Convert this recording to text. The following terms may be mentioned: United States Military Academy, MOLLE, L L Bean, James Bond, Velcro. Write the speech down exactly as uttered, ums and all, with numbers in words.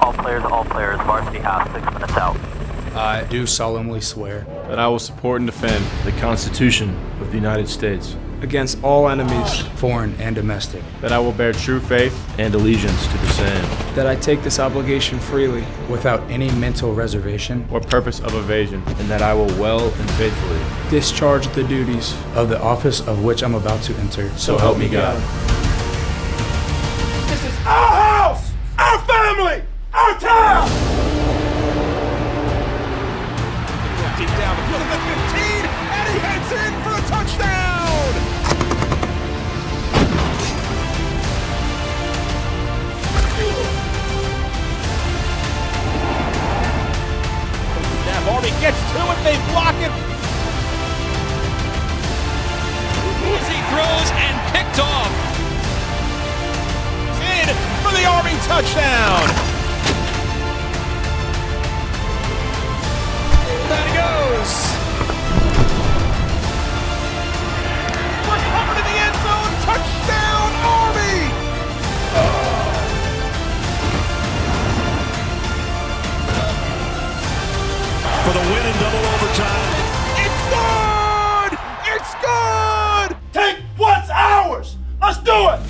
All players, all players, varsity half, six minutes out. I do solemnly swear that I will support and defend the Constitution of the United States against all enemies, foreign and domestic. That I will bear true faith and allegiance to the same. That I take this obligation freely, without any mental reservation or purpose of evasion, and that I will well and faithfully discharge the duties of the office of which I'm about to enter. So, so help me God. God. This is our house, our family, our town! Deep down, the foot of the fifteen, and he heads in for a touchdown! Army gets to it, they block it. As he throws and picked off. In for the Army touchdown. That goes. We're coming to the end zone. Touchdown, Army. Oh. For the win in double overtime. It's good! It's good! Take what's ours! Let's do it!